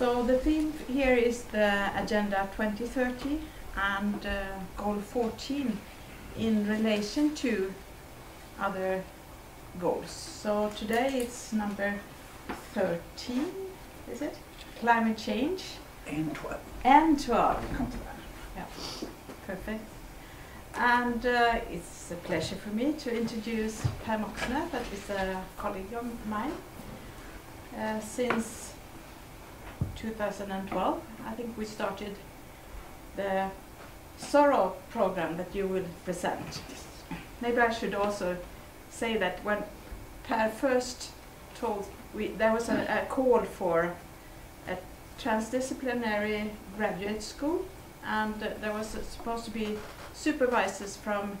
So the theme here is the Agenda 2030 and Goal 14 in relation to other goals. So today it's number 13, is it? Climate change. And 12. And 12. Yeah, perfect. And it's a pleasure for me to introduce Per Moksnes, that is a colleague of mine since 2012. I think we started the SORO program that you will present. Maybe I should also say that when Per first told, there was a call for a transdisciplinary graduate school, and there was supposed to be supervisors from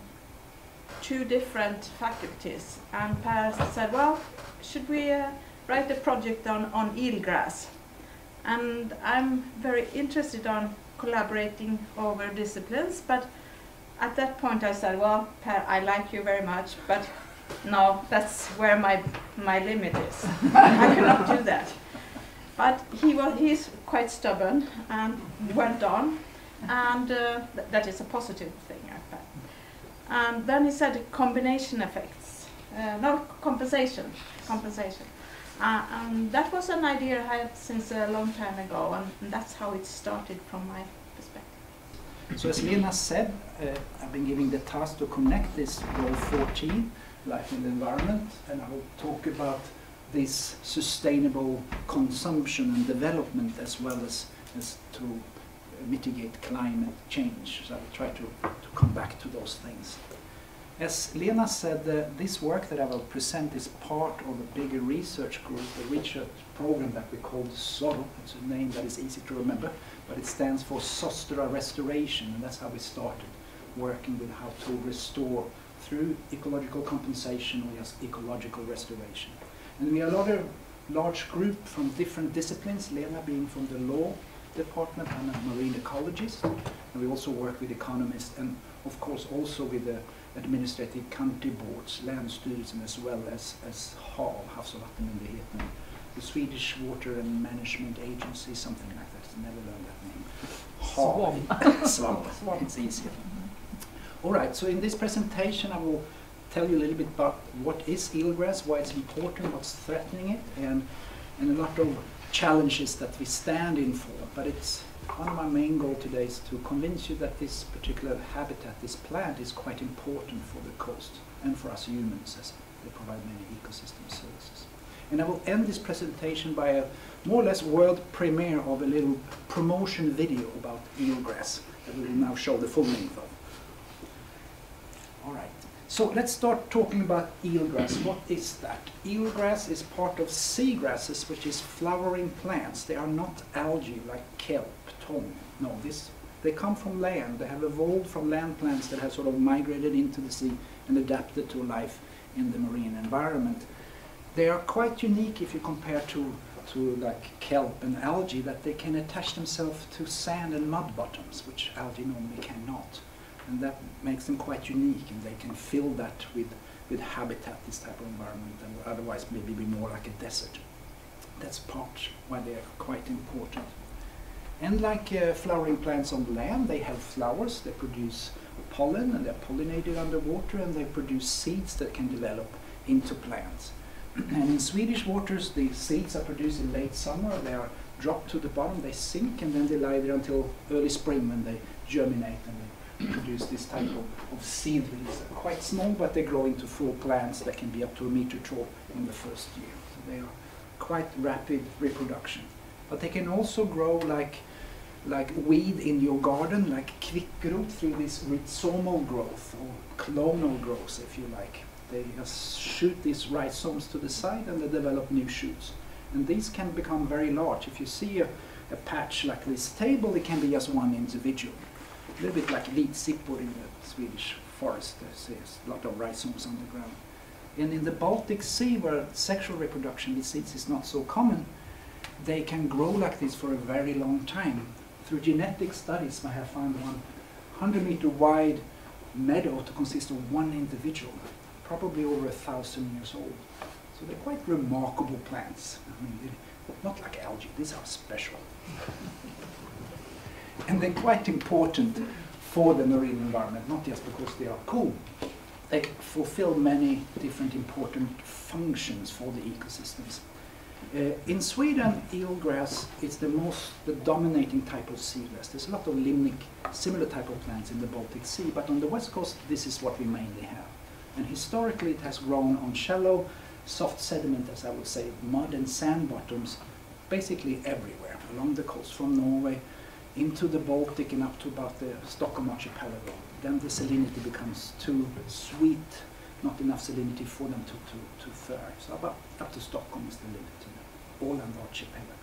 two different faculties, and Per said, well, should we write a project on eelgrass? And I'm very interested on collaborating over disciplines, but at that point I said, well, Per, I like you very much, but no, that's where my limit is. I cannot do that. But he's quite stubborn and went on, and that is a positive thing, I think. And then he said combination effects, compensation. And that was an idea I had since a long time ago, and that's how it started from my perspective. So as Lena said, I've been giving the task to connect this Goal 14, life and the environment, and I will talk about this sustainable consumption and development as well as to mitigate climate change. So I'll try to come back to those things. As Lena said, this work that I will present is part of a bigger research group, a research program that we call SORO. It's a name that is easy to remember, but it stands for Sostra Restoration, and that's how we started working with how to restore through ecological compensation or just ecological restoration. And we are a lot of large group from different disciplines, Lena being from the law department, I'm a marine ecologist, and we also work with economists and of course also with the administrative country boards, Länsstyrelsen, as well as HAW, the Swedish Water and Management Agency, something like that. I never learned that name. HAW. Swamp. It's easier. All right, so in this presentation I will tell you a little bit about what is eelgrass, why it's important, what's threatening it, and a lot of challenges that we stand in for. But it's one of my main goals today is to convince you that this particular habitat, this plant, is quite important for the coast and for us humans, as they provide many ecosystem services. And I will end this presentation by a more or less world premiere of a little promotion video about eelgrass that we will now show the full length of. All right, so let's start talking about eelgrass. What is that? Eelgrass is part of seagrasses, which is flowering plants. They are not algae like kelp. No, they come from land. They have evolved from land plants that have sort of migrated into the sea and adapted to life in the marine environment. They are quite unique if you compare to like kelp and algae, that they can attach themselves to sand and mud bottoms, which algae normally cannot. And that makes them quite unique, and they can fill that with habitat, this type of environment, and would otherwise maybe be more like a desert. That's part why they are quite important. And like flowering plants on land, they have flowers, they produce pollen, and they're pollinated underwater, and they produce seeds that can develop into plants. And in Swedish waters, the seeds are produced in late summer, they are dropped to the bottom, they sink, and then they lie there until early spring when they germinate and they produce this type of seedlings. They're quite small, but they grow into full plants that can be up to a meter tall in the first year. So they are quite rapid reproduction. But they can also grow like weed in your garden, like kvickrot, through this rhizomal growth, or clonal growth, if you like. They just shoot these rhizomes to the side and they develop new shoots. And these can become very large. If you see a patch like this table, it can be just one individual. A little bit like vitsippor in the Swedish forest. There's a lot of rhizomes on the ground. And in the Baltic Sea, where sexual reproduction with seeds is not so common, they can grow like this for a very long time. Through genetic studies, I have found 100-meter wide meadow to consist of one individual, probably over 1,000 years old. So they're quite remarkable plants. I mean, not like algae, these are special. And they're quite important for the marine environment, not just because they are cool. They fulfill many different important functions for the ecosystems. In Sweden, eelgrass is the dominating type of seagrass. There's a lot of limnic, similar type of plants in the Baltic Sea, but on the west coast, this is what we mainly have. And historically, it has grown on shallow, soft sediment, as I would say, mud and sand bottoms, basically everywhere along the coast from Norway into the Baltic and up to about the Stockholm archipelago. Then the salinity becomes too sweet, not enough salinity for them to thrive. So about up to Stockholm is the limit, Åland archipelago.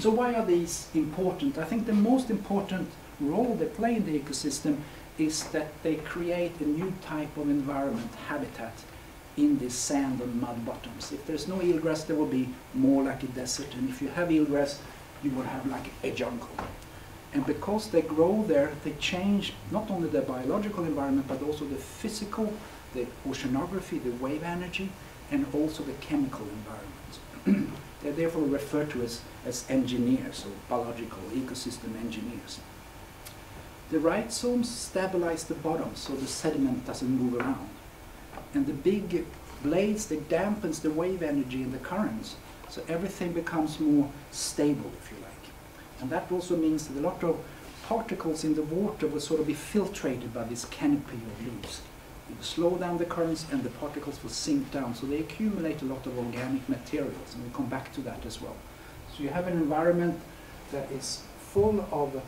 So why are these important? I think the most important role they play in the ecosystem is that they create a new type of environment, habitat, in these sand and mud bottoms. If there's no eelgrass, there will be more like a desert, and if you have eelgrass, you will have like a jungle. And because they grow there, they change not only the biological environment, but also the physical, the oceanography, the wave energy, and also the chemical environment. They're therefore referred to as engineers, or biological ecosystem engineers. The rhizomes stabilize the bottom so the sediment doesn't move around. And the big blades, they dampens the wave energy and the currents, so everything becomes more stable, if you like. And that also means that a lot of particles in the water will sort of be filtrated by this canopy of leaves. It will slow down the currents and the particles will sink down, so they accumulate a lot of organic materials, and we'll come back to that as well. So you have an environment that is full of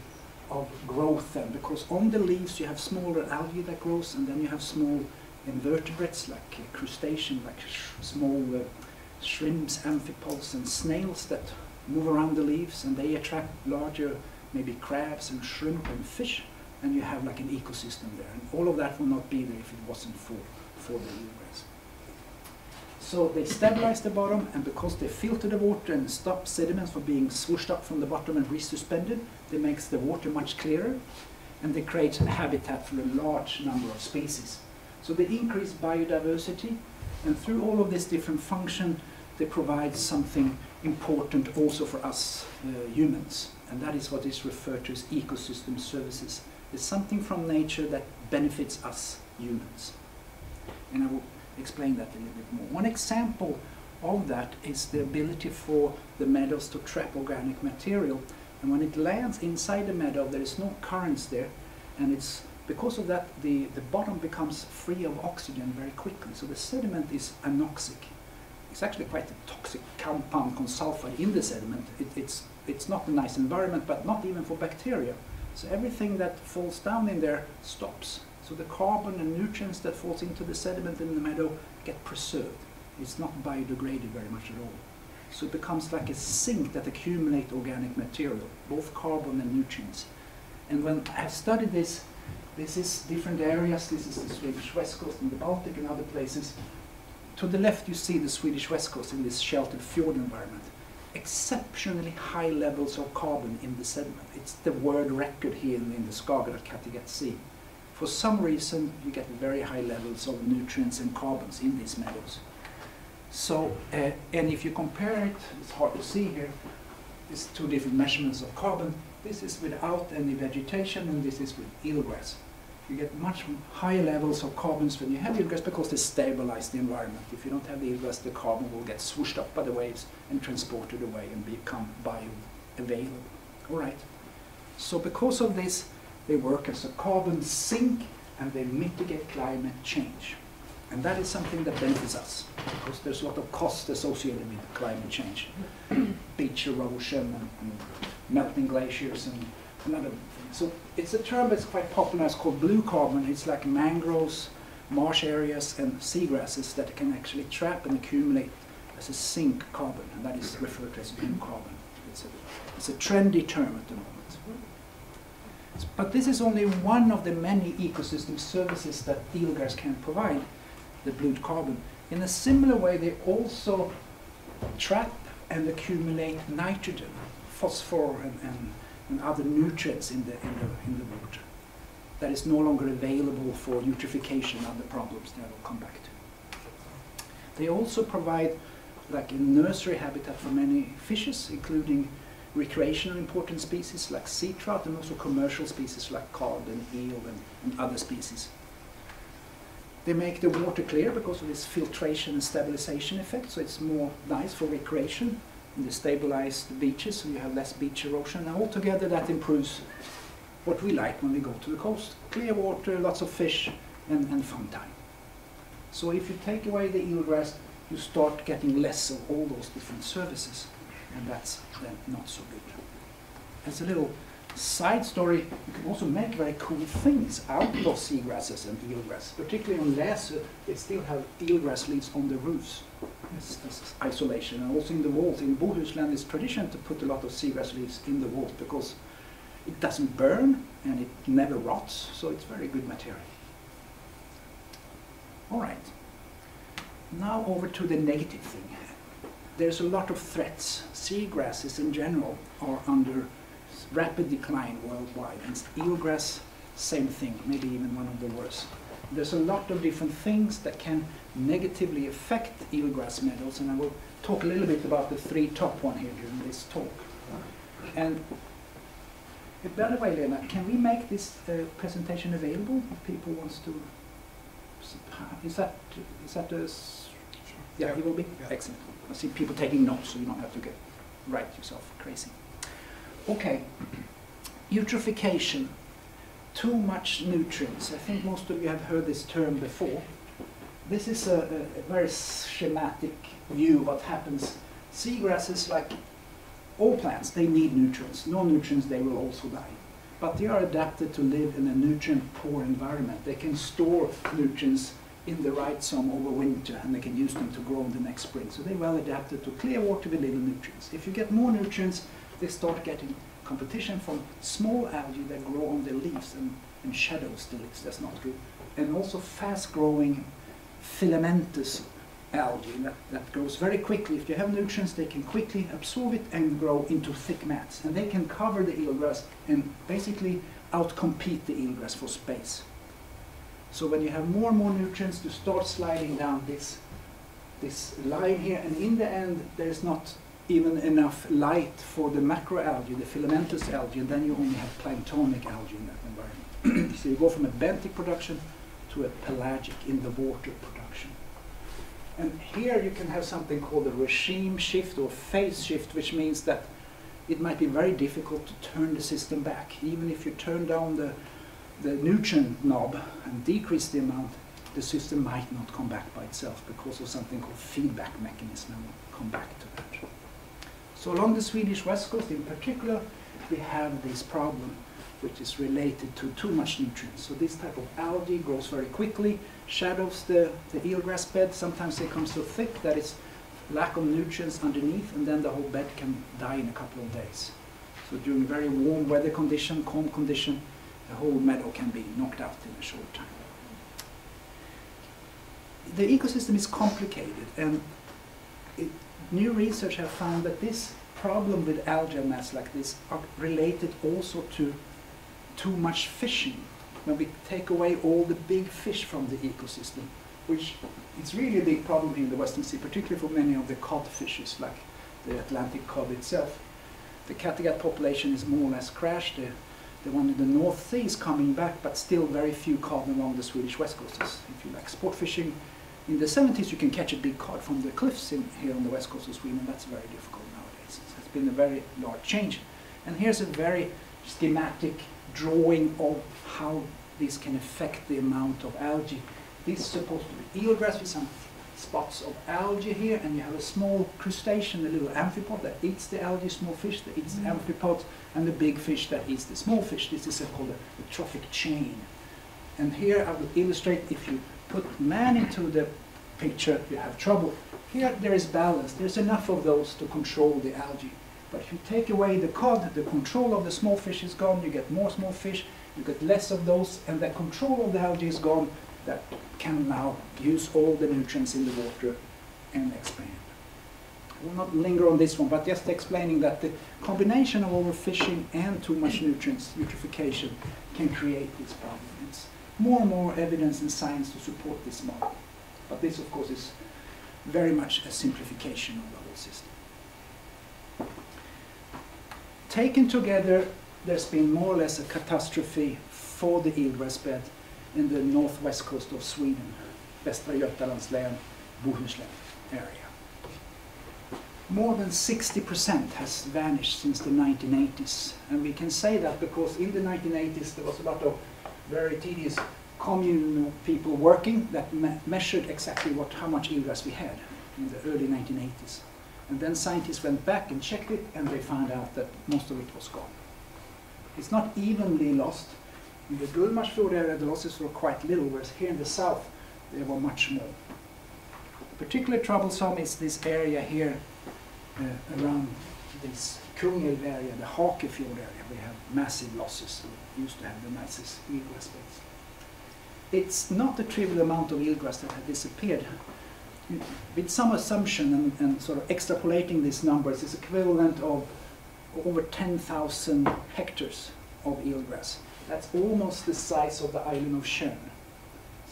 growth then, because on the leaves you have smaller algae that grows, and then you have small invertebrates like crustaceans, like small shrimps, amphipods, and snails that move around the leaves, and they attract larger, maybe crabs and shrimp and fish, and you have like an ecosystem there. And all of that will not be there if it wasn't for the eelgrass. So they stabilize the bottom, and because they filter the water and stop sediments from being swooshed up from the bottom and resuspended, they makes the water much clearer, and they create a habitat for a large number of species. So they increase biodiversity, and through all of this different function, they provide something important also for us humans. And that is what is referred to as ecosystem services. It's something from nature that benefits us humans. And I will explain that a little bit more. One example of that is the ability for the meadows to trap organic material. And when it lands inside the meadow, there is no currents there, and it's because of that, the bottom becomes free of oxygen very quickly. So the sediment is anoxic. It's actually quite a toxic compound called sulfide in the sediment. It's not a nice environment, but not even for bacteria. So everything that falls down in there stops. So the carbon and nutrients that falls into the sediment in the meadow get preserved. It's not biodegraded very much at all. So it becomes like a sink that accumulates organic material, both carbon and nutrients. And when I've studied this, this is different areas. This is the Swedish west coast and the Baltic and other places. To the left, you see the Swedish west coast in this sheltered fjord environment. Exceptionally high levels of carbon in the sediment. It's the world record here in the Skagerrak, Kattegat Sea. For some reason, you get very high levels of nutrients and carbons in these meadows. So, and if you compare it, it's hard to see here, it's two different measurements of carbon. This is without any vegetation, and this is with eelgrass. You get much higher levels of carbons when you have eelgrass because they stabilize the environment. If you don't have the eelgrass, the carbon will get swooshed up by the waves and transported away and become bioavailable. All right. So because of this, they work as a carbon sink, and they mitigate climate change. And that is something that benefits us, because there's a lot of costs associated with climate change. Beach erosion, and melting glaciers, and another thing. So it's a term that's quite popular. It's called blue carbon. It's like mangroves, marsh areas, and seagrasses that can actually trap and accumulate as a sink carbon, and that is referred to as blue carbon. It's a trendy term at the moment. But this is only one of the many ecosystem services that eelgrass can provide, the blue carbon. In a similar way, they also trap and accumulate nitrogen, phosphor, and other nutrients in the water that is no longer available for eutrophication and other problems that I will come back to. They also provide like a nursery habitat for many fishes, including recreational important species like sea trout and also commercial species like cod and eel and other species. They make the water clear because of this filtration and stabilization effect, so it's more nice for recreation. And they stabilize the beaches, so you have less beach erosion, and altogether that improves what we like when we go to the coast. Clear water, lots of fish, and fun time. So if you take away the eelgrass, you start getting less of all those different services, and that's then not so good. As a little side story, you can also make very cool things out of seagrasses and eelgrass. Particularly on Läsö, they still have eelgrass leaves on the roofs. That's isolation. And also in the walls. In Bohuslän, it's tradition to put a lot of seagrass leaves in the walls because it doesn't burn and it never rots, so it's very good material. All right. Now over to the negative thing. There's a lot of threats. Seagrasses in general are under rapid decline worldwide, and eelgrass, same thing, maybe even one of the worst. There's a lot of different things that can negatively affect eelgrass meadows, and I will talk a little bit about the three top ones here during this talk. And a better way, Lena, can we make this presentation available if people wants to? Is that a? Yeah, it will be, yeah. Excellent. I see people taking notes, so you don't have to get right yourself crazy. Okay, eutrophication, too much nutrients. I think most of you have heard this term before. This is a very schematic view of what happens. Seagrasses, like all plants, they need nutrients. No nutrients, they will also die. But they are adapted to live in a nutrient-poor environment. They can store nutrients in the rhizome over winter, and they can use them to grow in the next spring. So they're well adapted to clear water with little nutrients. If you get more nutrients, they start getting competition from small algae that grow on the leaves and shadows the leaves. That's not good. And also fast-growing filamentous algae that grows very quickly. If you have nutrients, they can quickly absorb it and grow into thick mats. And they can cover the eelgrass and basically outcompete the eelgrass for space. So when you have more and more nutrients, you start sliding down this line here. And in the end, there's not even enough light for the macroalgae, the filamentous algae, and then you only have planktonic algae in that environment. So you go from a benthic production to a pelagic in the water production. And here you can have something called a regime shift or phase shift, which means that it might be very difficult to turn the system back. Even if you turn down the nutrient knob and decrease the amount, the system might not come back by itself because of something called feedback mechanism, and we'll come back to that. So along the Swedish west coast in particular, we have this problem which is related to too much nutrients. So this type of algae grows very quickly, shadows the eelgrass bed. Sometimes they come so thick that it's lack of nutrients underneath, and then the whole bed can die in a couple of days. So during very warm weather condition, calm condition, the whole meadow can be knocked out in a short time. The ecosystem is complicated, and new research have found that this problem with algae mass like this are related also to too much fishing. When we take away all the big fish from the ecosystem, which is really a big problem in the Western Sea, particularly for many of the cod fishes, like the Atlantic cod itself. The Kattegat population is more or less crashed. The one in the North Sea is coming back, but still very few cod along the Swedish west coast. If you like sport fishing, in the 70s you can catch a big cod from the cliffs here on the west coast of Sweden. That's very difficult nowadays. So it's been a very large change. And here's a very schematic drawing of how this can affect the amount of algae. This is supposed to be eelgrass with some spots of algae here, and you have a small crustacean, a little amphipod that eats the algae, small fish that eats the amphipods, and the big fish that eats the small fish. This is called a trophic chain. And here I will illustrate, if you put man into the picture, you have trouble. Here there is balance. There's enough of those to control the algae. But if you take away the cod, the control of the small fish is gone, you get more small fish, you get less of those, and the control of the algae is gone that can now use all the nutrients in the water and expand. I will not linger on this one, but just explaining that the combination of overfishing and too much nutrients, eutrophication, can create this problem. It's more and more evidence and science to support this model. But this, of course, is very much a simplification of the whole system. Taken together, there's been more or less a catastrophe for the eelgrass bed in the northwest coast of Sweden, Västra Götalands län, Bohuslän area. More than 60% has vanished since the 1980s, and we can say that because in the 1980s there was a lot of very tedious commune people working that measured exactly how much eelgrass we had in the early 1980s. And then scientists went back and checked it, and they found out that most of it was gone. It's not evenly lost. In the Gullmarsfjord area, the losses were quite little, whereas here in the south, there were much more. Particularly troublesome is this area here around this Kungälv area, the Hakefjord area. We have massive losses. We used to have the nicest eelgrass beds. It's not a trivial amount of eelgrass that had disappeared. With some assumption and sort of extrapolating these numbers, it's equivalent of over 10,000 hectares of eelgrass. That's almost the size of the island of Sjön.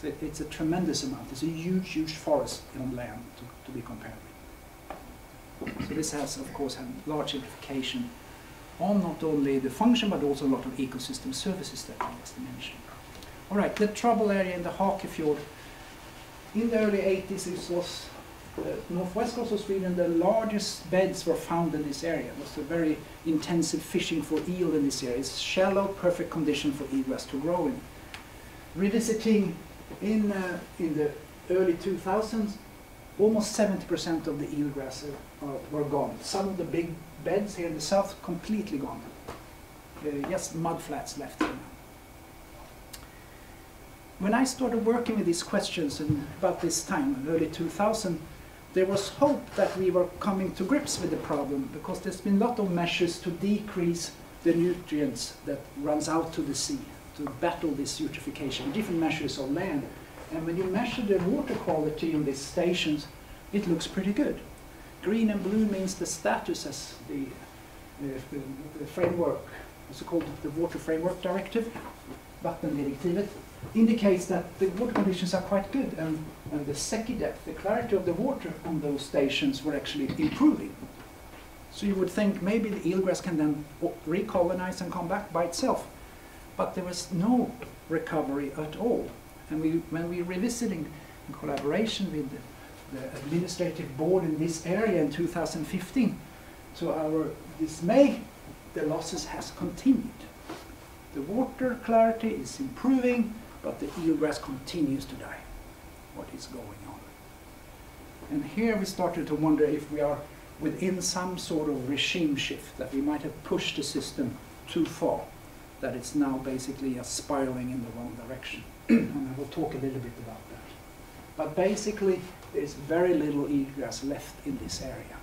So it's a tremendous amount. It's a huge, huge forest on land to be compared with. So this has, of course, had large implication on not only the function, but also a lot of ecosystem services that I just mentioned. All right, the trouble area in the Hakefjord. In the early 80s, it was northwest coast of Sweden. The largest beds were found in this area. It was a very intensive fishing for eel in this area. It's shallow, perfect condition for eelgrass to grow in. Revisiting in the early 2000s, almost 70% of the eelgrass were gone. Some of the big beds here in the south completely gone. Just mud flats left here now. When I started working with these questions in about this time, early 2000, there was hope that we were coming to grips with the problem, because there's been a lot of measures to decrease the nutrients that runs out to the sea, to battle this eutrophication, different measures of land. And when you measure the water quality in these stations, it looks pretty good. Green and blue means the status as the framework, it's called the Water Framework Directive, Vattendirektivet, indicates that the water conditions are quite good, and the secchi depth, the clarity of the water on those stations, were actually improving. So you would think maybe the eelgrass can then recolonize and come back by itself, but there was no recovery at all. And when we were revisiting in collaboration with the administrative board in this area in 2015, to our dismay, the losses has continued. The water clarity is improving, but the eelgrass continues to die. What is going on? And here we started to wonder if we are within some sort of regime shift, that we might have pushed the system too far, that it's now basically spiraling in the wrong direction. And I will talk a little bit about that. But basically, there's very little eelgrass left in this area.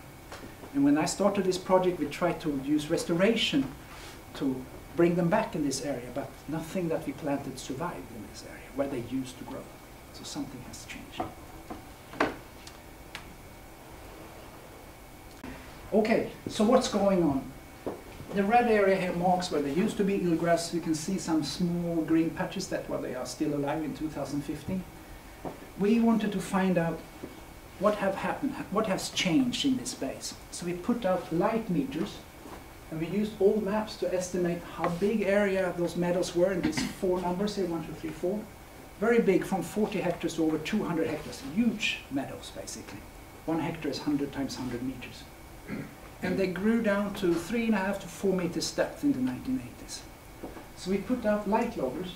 And when I started this project, we tried to use restoration to bring them back in this area, but nothing that we planted survived in this area, where they used to grow. So something has changed. Okay, so what's going on? The red area here marks where there used to be eelgrass. You can see some small green patches that where they are still alive in 2015. We wanted to find out what have happened, what has changed in this space. So we put out light meters, and we used old maps to estimate how big area those meadows were in these four numbers here, 1, 2, 3, 4. Very big, from 40 hectares to over 200 hectares. Huge meadows, basically. 1 hectare is 100 times 100 meters. And they grew down to 3.5 to 4 meters depth in the 1980s. So we put out light loggers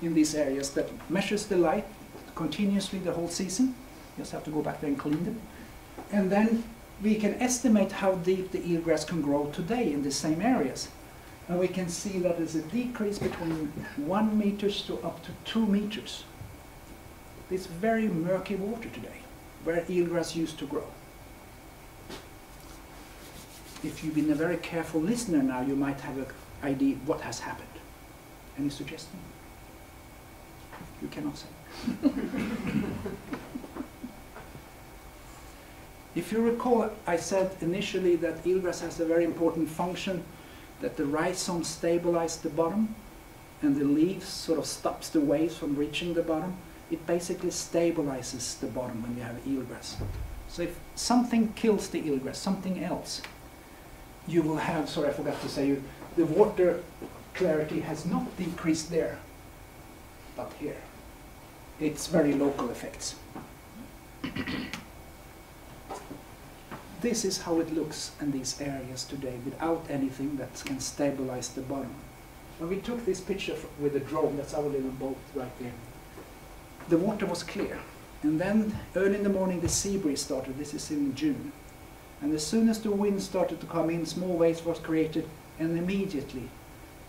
in these areas that measures the light continuously the whole season. You just have to go back there and clean them. And then we can estimate how deep the eelgrass can grow today in the same areas. And we can see that there's a decrease between 1 meter to up to 2 meters. It's very murky water today, where eelgrass used to grow. If you've been a very careful listener now, you might have an idea what has happened. Any suggestion? You cannot say. If you recall, I said initially that eelgrass has a very important function, that the rhizomes stabilize the bottom, and the leaves sort of stops the waves from reaching the bottom. It basically stabilizes the bottom when you have eelgrass. So if something kills the eelgrass, something else, you will have, sorry I forgot to say, the water clarity has not decreased there, but here. It's very local effects. This is how it looks in these areas today without anything that can stabilize the bottom. When we took this picture with a drone, that's our little boat right there, the water was clear. And then early in the morning the sea breeze started, this is in June. And as soon as the wind started to come in, small waves was created, and immediately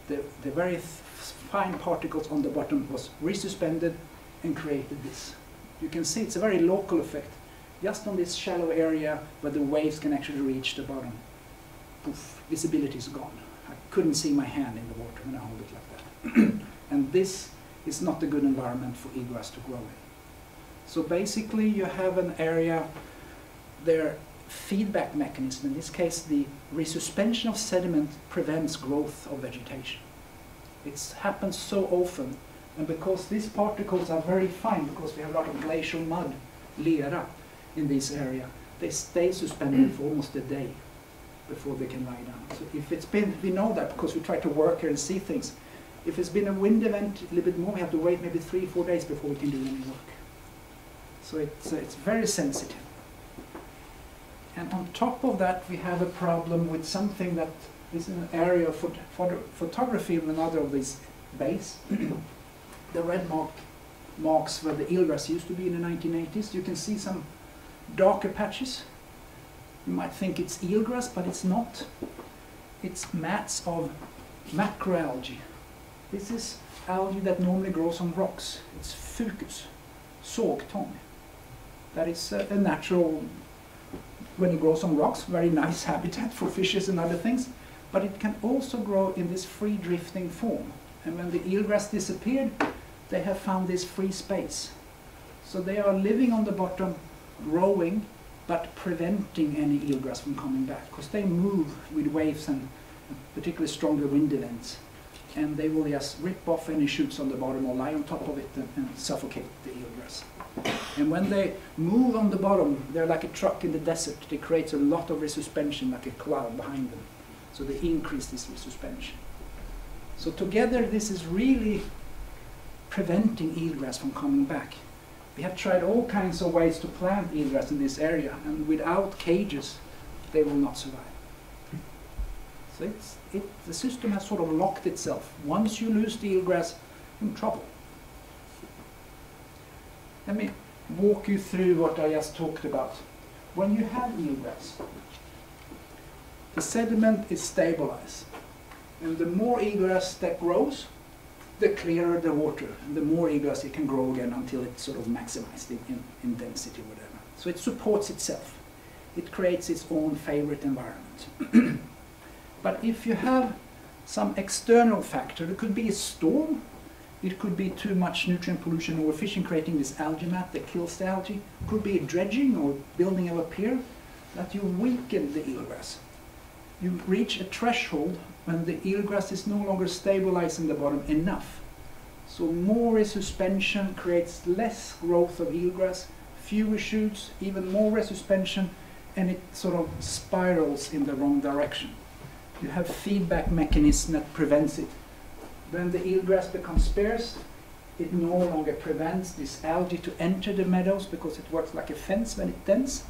the very fine particles on the bottom was resuspended and created this. You can see it's a very local effect, just on this shallow area where the waves can actually reach the bottom. Poof, visibility is gone. I couldn't see my hand in the water when I hold it like that. And this is not a good environment for eelgrass to grow in. So basically you have an area, their feedback mechanism, in this case the resuspension of sediment prevents growth of vegetation. It happens so often, and because these particles are very fine, because we have a lot of glacial mud, lera, in this area, they stay suspended for almost a day before they can lie down. So if it's been, we know that because we try to work here and see things. If it's been a wind event, a little bit more, we have to wait maybe 3 or 4 days before we can do any work. So it's very sensitive. And on top of that, we have a problem with something that is an area of photography in another of these bays. The red marks where the eelgrass used to be in the 1980s, you can see some darker patches. You might think it's eelgrass, but it's not. It's mats of macroalgae. This is algae that normally grows on rocks. It's fucus, sågtång. That is a natural, when it grows on rocks, very nice habitat for fishes and other things. But it can also grow in this free drifting form. And when the eelgrass disappeared, they have found this free space. So they are living on the bottom, growing, but preventing any eelgrass from coming back, because they move with waves and particularly stronger wind events. And they will just rip off any shoots on the bottom or lie on top of it and suffocate the eelgrass. And when they move on the bottom, they're like a truck in the desert. They create a lot of resuspension, like a cloud behind them. So they increase this resuspension. So together, this is really preventing eelgrass from coming back. We have tried all kinds of ways to plant eelgrass in this area, and without cages, they will not survive. So the system has sort of locked itself. Once you lose the eelgrass, you're in trouble. Let me walk you through what I just talked about. When you have eelgrass, the sediment is stabilized. And the more eelgrass that grows, the clearer the water, and the more eelgrass it can grow again until it's sort of maximized in density, whatever. So it supports itself. It creates its own favorite environment. But if you have some external factor, it could be a storm, it could be too much nutrient pollution or fishing creating this algae mat that kills the algae, it could be a dredging or building of a pier, that you weaken the eelgrass. You reach a threshold when the eelgrass is no longer stabilizing the bottom enough. So more resuspension creates less growth of eelgrass, fewer shoots, even more resuspension, and it sort of spirals in the wrong direction. You have feedback mechanism that prevents it. When the eelgrass becomes sparse, it no longer prevents this algae to enter the meadows because it works like a fence when it's dense.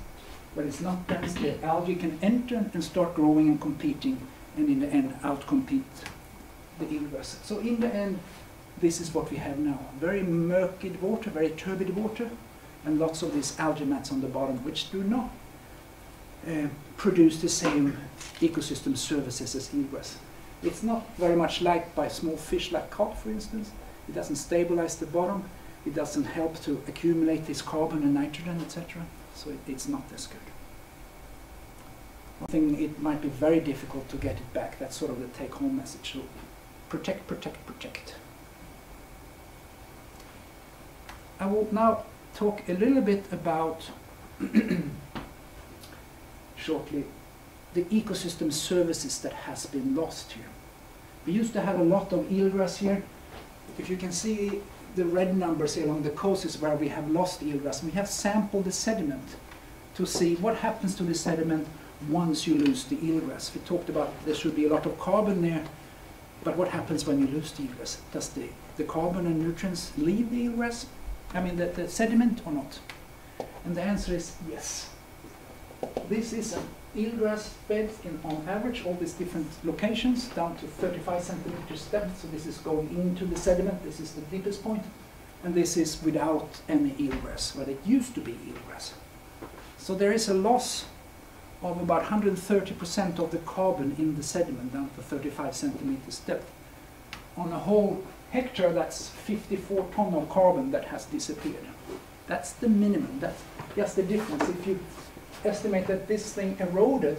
When it's not dense, the algae can enter and start growing and competing, and in the end outcompete the eelgrass. So in the end, this is what we have now. Very murky water, very turbid water, and lots of these algae mats on the bottom, which do not produce the same ecosystem services as eelgrass. It's not very much liked by small fish like cod, for instance. It doesn't stabilize the bottom. It doesn't help to accumulate this carbon and nitrogen, etc. So it's not as good. It might be very difficult to get it back. That's sort of the take-home message. So protect, protect, protect. I will now talk a little bit about, shortly, the ecosystem services that has been lost here. We used to have a lot of eelgrass here. If you can see the red numbers here along the coast is where we have lost eelgrass. We have sampled the sediment to see what happens to the sediment once you lose the eelgrass. We talked about there should be a lot of carbon there, but what happens when you lose the eelgrass? Does the carbon and nutrients leave the eelgrass? I mean the sediment or not? And the answer is yes. This is an eelgrass bed in, on average, all these different locations, down to 35 centimeters depth. So this is going into the sediment, this is the deepest point. And this is without any eelgrass, but it used to be eelgrass. So there is a loss of about 130% of the carbon in the sediment down to 35 centimeters depth. On a whole hectare, that's 54 tons of carbon that has disappeared. That's the minimum, that's just the difference. If you estimate that this thing eroded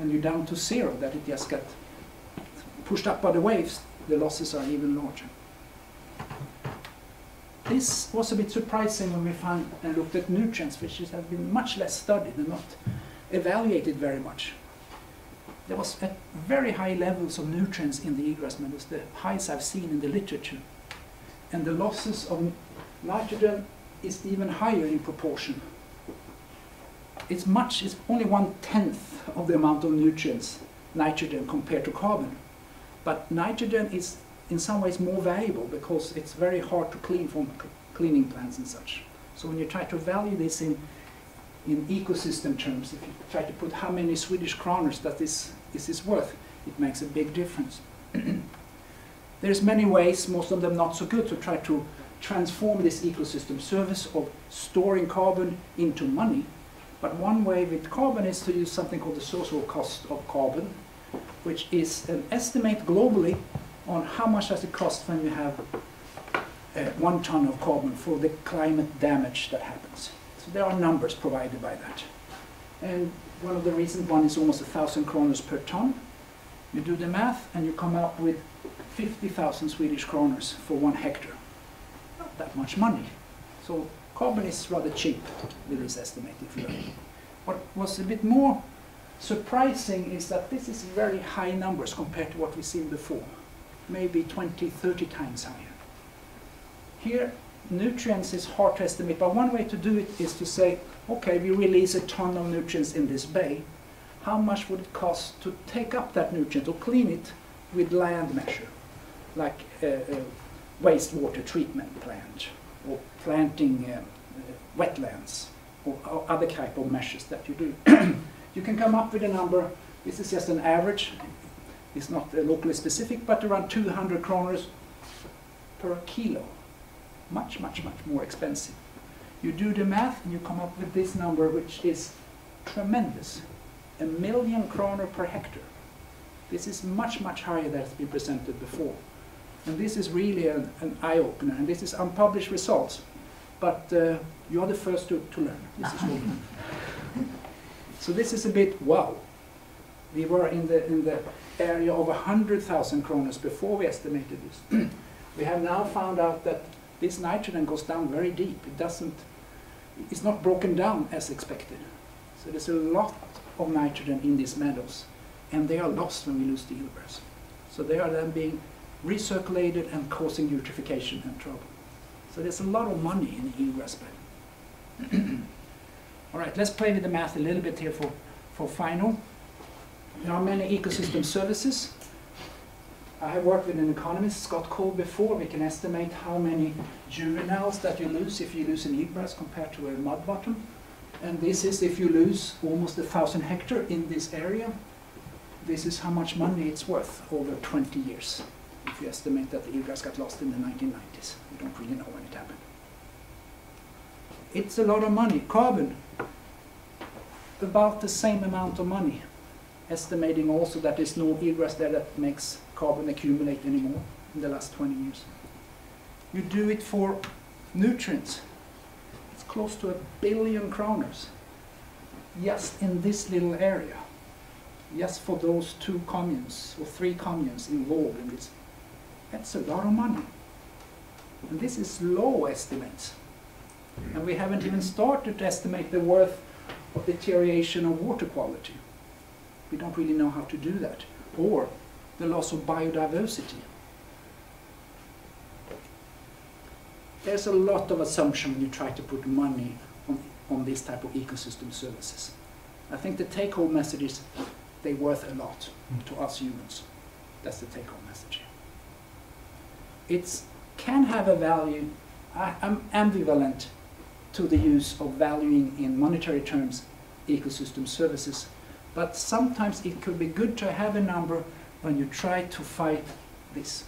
and you're down to zero, that it just got pushed up by the waves, the losses are even larger. This was a bit surprising when we found and looked at nutrients, which have been much less studied and not evaluated very much. There was at very high levels of nutrients in the eelgrass meadows, the highs I've seen in the literature. And the losses of nitrogen is even higher in proportion. It's only 1/10 of the amount of nutrients, nitrogen, compared to carbon. But nitrogen is in some ways more valuable because it's very hard to clean from cleaning plants and such. So when you try to value this in ecosystem terms, if you try to put how many Swedish kroners that this is worth, it makes a big difference. There's many ways, most of them not so good, to try to transform this ecosystem service of storing carbon into money. But one way with carbon is to use something called the SORO cost of carbon, which is an estimate globally on how much does it cost when you have 1 ton of carbon for the climate damage that happens. So there are numbers provided by that. And one of the recent ones is almost 1,000 kroners per ton. You do the math and you come up with 50,000 Swedish kroners for 1 hectare. Not that much money. So carbon is rather cheap with this estimate, if you like. What was a bit more surprising is that this is very high numbers compared to what we've seen before. Maybe 20, 30 times higher. Here, nutrients is hard to estimate, but one way to do it is to say, okay, we release a ton of nutrients in this bay. How much would it cost to take up that nutrient or clean it with land measure, like a wastewater treatment plant or planting wetlands or other type of measures that you do? You can come up with a number. This is just an average. It's not locally specific, but around 200 kroners per kilo. Much, much, much more expensive. You do the math and you come up with this number, which is tremendous. 1 million kroner per hectare. This is much, much higher than has been presented before. And this is really an eye-opener, and this is unpublished results. But you're the first to learn. This is all. So this is a bit, wow. We were in the area of 100,000 kroners before we estimated this. We have now found out that this nitrogen goes down very deep. It's not broken down as expected. So there's a lot of nitrogen in these meadows, and they are lost when we lose the eelgrass. So they are then being recirculated and causing eutrophication and trouble. So there's a lot of money in the eelgrass bed. All right, let's play with the math a little bit here for final. There are many ecosystem services. I have worked with an economist, Scott Cole, before. We can estimate how many juveniles that you lose if you lose an eelgrass compared to a mud bottom. And this is if you lose almost 1,000 hectares in this area. This is how much money it's worth over 20 years. If you estimate that the eelgrass got lost in the 1990s, you don't really know when it happened. It's a lot of money. Carbon, about the same amount of money. Estimating also that there's no eelgrass there that makes carbon accumulate anymore in the last 20 years. You do it for nutrients. It's close to 1 billion kroners just in this little area, just for those 2 communes or 3 communes involved in this. That's a lot of money. And this is low estimates. And we haven't even started to estimate the worth of deterioration of water quality. We don't really know how to do that. Or the loss of biodiversity. There's a lot of assumption when you try to put money on on these type of ecosystem services. I think the take-home message is they're worth a lot to us humans. That's the take-home message. It can have a value. I'm ambivalent to the use of valuing in monetary terms ecosystem services, but sometimes it could be good to have a number when you try to fight this.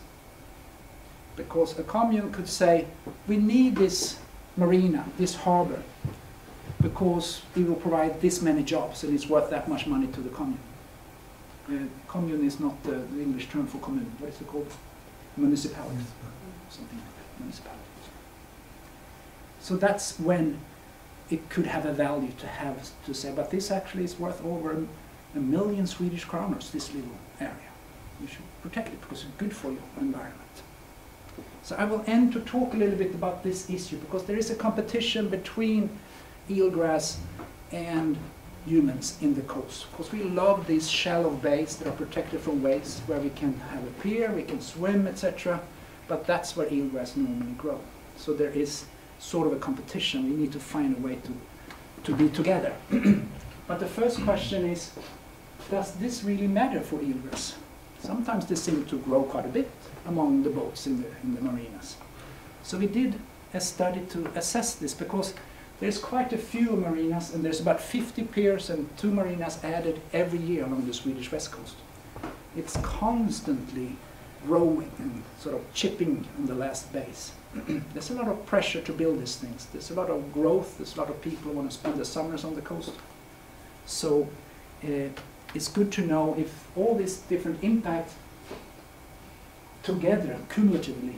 Because a commune could say, we need this marina, this harbor, because it will provide this many jobs and it's worth that much money to the commune. Commune is not the English term for commune. What is it called? Municipality. Mm-hmm. Something like that. Municipality. So that's when it could have a value to have to say, but this actually is worth over a million Swedish kroners, this little area. You should protect it because it's good for your environment. So I will end to talk a little bit about this issue because there is a competition between eelgrass and humans in the coast. Because we love these shallow bays that are protected from waves where we can have a pier, we can swim, etc. But that's where eelgrass normally grow. So there is sort of a competition. We need to find a way to be together. But the first question is, does this really matter for eelgrass? Sometimes they seem to grow quite a bit among the boats in the marinas. So we did a study to assess this because there's quite a few marinas and there's about 50 piers and 2 marinas added every year along the Swedish west coast. It's constantly growing and sort of chipping on the last base. There's a lot of pressure to build these things. There's a lot of growth. There's a lot of people who want to spend the summers on the coast. So it's good to know if all these different impacts together, cumulatively,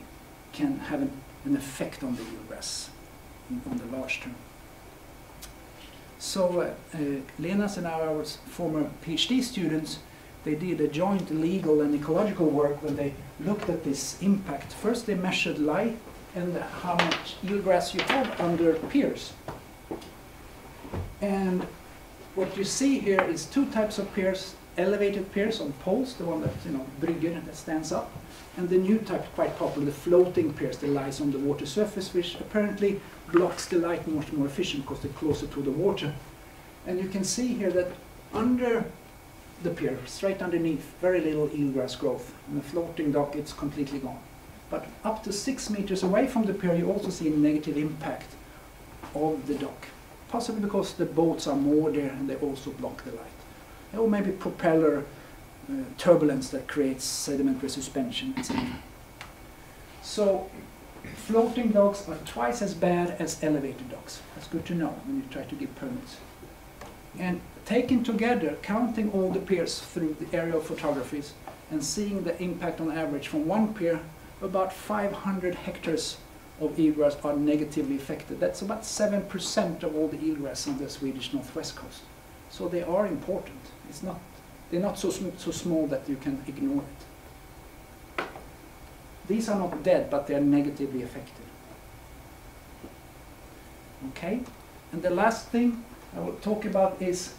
can have an effect on the eelgrass on the large term. So Lena's and our former PhD students, they did a joint legal and ecological work when they looked at this impact. First they measured light and how much eelgrass you have under piers. And what you see here is 2 types of piers, elevated piers on poles, the one that, you know, brygger, that stands up, and the new type, quite popular, the floating piers that lies on the water surface, which apparently blocks the light much more efficient because they're closer to the water. And you can see here that under the pier, straight underneath, very little eelgrass growth. In the floating dock, it's completely gone. But up to 6 meters away from the pier, you also see a negative impact of the dock, possibly because the boats are moored there and they also block the light. Or maybe propeller turbulence that creates sedimentary suspension, etc. So floating docks are twice as bad as elevated docks. That's good to know when you try to give permits. And taken together, counting all the piers through the aerial photographies and seeing the impact on average from one pier, about 500 hectares of eelgrass are negatively affected. That's about 7% of all the eelgrass on the Swedish northwest coast. So they are important. It's not, they're not so small that you can ignore it. These are not dead, but they are negatively affected. Okay? And the last thing I will talk about is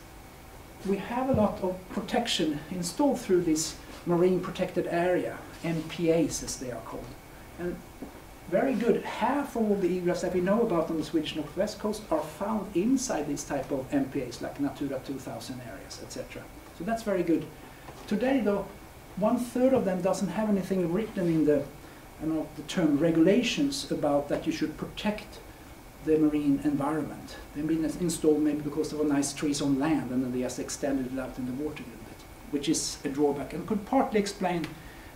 we have a lot of protection installed through this marine protected area, MPAs as they are called. And very good, half of all the eelgrass that we know about on the Swedish northwest coast are found inside these type of MPAs, like Natura 2000 areas, etc. So that's very good. Today, though, 1/3 of them doesn't have anything written in the, you know, the term regulations about that you should protect the marine environment. They've been installed maybe because there were nice trees on land and then they just extended it out in the water a little bit, which is a drawback and could partly explain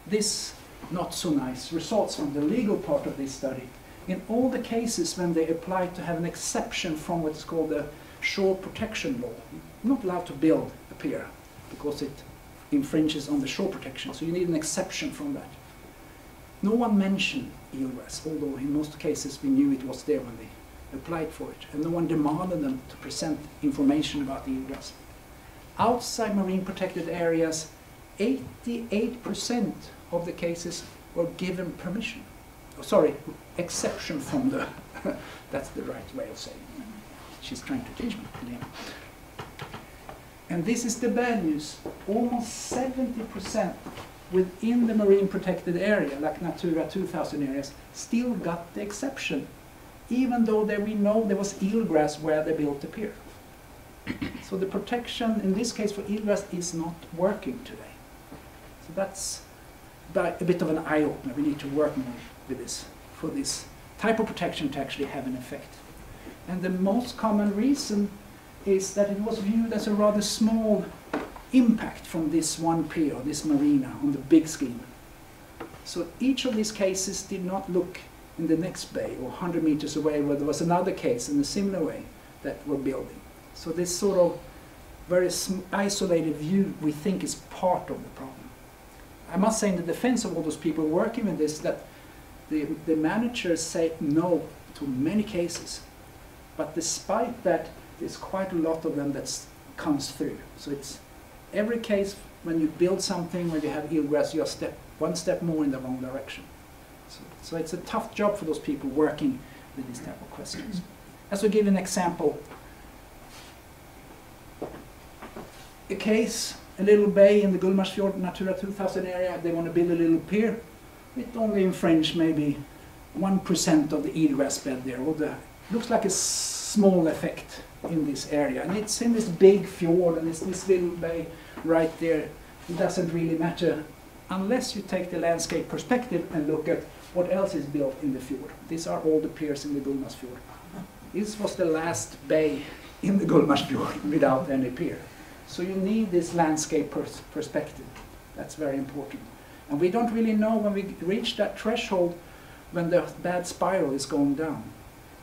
this not so nice results from the legal part of this study. In all the cases when they applied to have an exception from what's called the shore protection law, you're not allowed to build a pier because it infringes on the shore protection, so you need an exception from that. No one mentioned eelgrass, although in most cases we knew it was there when they applied for it, and no one demanded them to present information about the eelgrass. Outside marine protected areas, 88% of the cases were given permission. Oh, sorry, exception from the... That's the right way of saying it. She's trying to teach me, Lena. And this is the bad news. Almost 70% within the marine protected area, like Natura 2000 areas, still got the exception. even though there we know there was eelgrass where they built the pier. So the protection in this case for eelgrass is not working today. So that's a bit of an eye-opener. We need to work more with this for this type of protection to actually have an effect. And the most common reason is that it was viewed as a rather small impact from this one pier, this marina, on the big scheme. So each of these cases did not look in the next bay or 100 meters away where there was another case in a similar way that we're building. So this sort of very isolated view we think is part of the problem. I must say in the defense of all those people working with this that the managers say no to many cases. But despite that, there's quite a lot of them that comes through. So it's every case when you build something, when you have eelgrass, you're one step more in the wrong direction. So it's a tough job for those people working with these type of questions. As we give an example, a case, a little bay in the Gullmarsfjord Natura 2000 area, they want to build a little pier. It only infringes maybe 1% of the eelgrass bed there. Looks like a small effect in this area. And it's in this big fjord and it's this little bay right there. It doesn't really matter unless you take the landscape perspective and look at what else is built in the fjord. These are all the piers in the Gullmarsfjord. This was the last bay in the Gullmarsfjord without any pier. So you need this landscape perspective. That's very important. And we don't really know when we reach that threshold when the bad spiral is going down.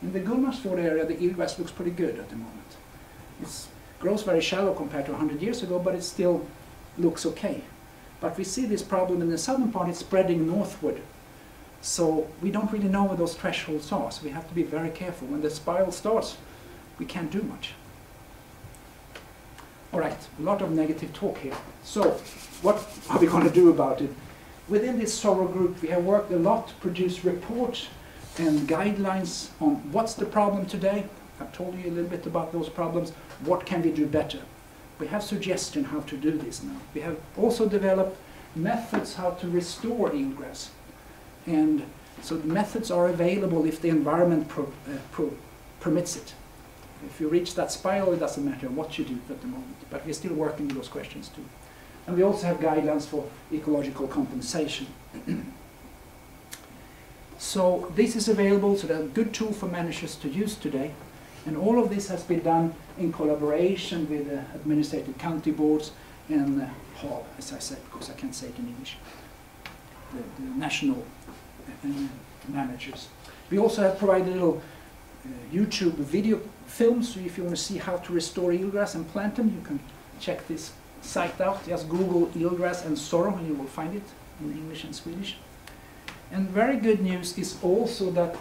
In the Gullmarsfjord area, the eelgrass looks pretty good at the moment. It grows very shallow compared to 100 years ago, but it still looks okay. But we see this problem in the southern part, it's spreading northward. So we don't really know where those thresholds are, so we have to be very careful. When the spiral starts, we can't do much. All right, a lot of negative talk here. So what are we going to do about it? Within this SORO group, we have worked a lot, produced reports and guidelines on what's the problem today. I've told you a little bit about those problems. What can we do better? We have suggestions how to do this now. We have also developed methods how to restore eelgrass. And so the methods are available if the environment permits it. If you reach that spiral, it doesn't matter what you do at the moment, but we're still working with those questions too. And we also have guidelines for ecological compensation. So this is available, so that's a good tool for managers to use today. And all of this has been done in collaboration with administrative county boards and HAW, as I said, because I can't say it in English, the national managers. We also have provided little YouTube video films, so if you want to see how to restore eelgrass and plant them, you can check this site out. Just Google eelgrass and SORO and you will find it in English and Swedish. And very good news is also that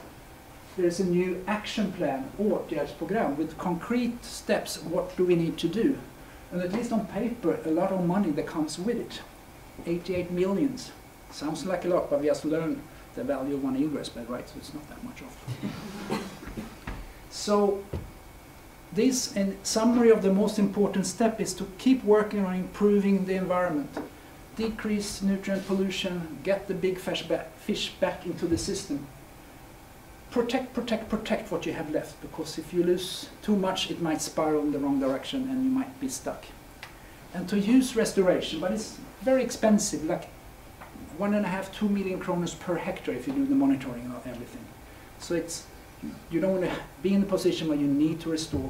there is a new action plan, åtgärdsprogram, with concrete steps, what do we need to do? And at least on paper, a lot of money that comes with it. 88 million. Sounds like a lot, but we just learned the value of one eelgrass bed, right? So it's not that much off. So this, in summary of the most important step, is to keep working on improving the environment. Decrease nutrient pollution, get the big fish back into the system. Protect, protect, protect what you have left, because if you lose too much, it might spiral in the wrong direction and you might be stuck. And to use restoration, but it's very expensive, like 1.5–2 million kroners per hectare if you do the monitoring of everything. So it's, you don't want to be in a position where you need to restore.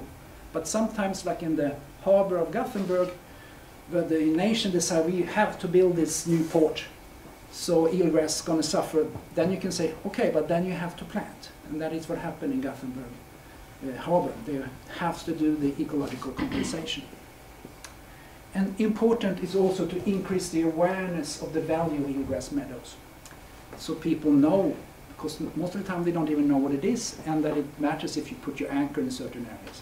But sometimes, like in the harbor of Gothenburg, where the nation decides we have to build this new port, so eelgrass is going to suffer, then you can say, okay, but then you have to plant. And that is what happened in Gothenburg harbor. They have to do the ecological compensation. And important is also to increase the awareness of the value of eelgrass meadows, so people know, because most of the time they don't even know what it is, and that it matters if you put your anchor in certain areas.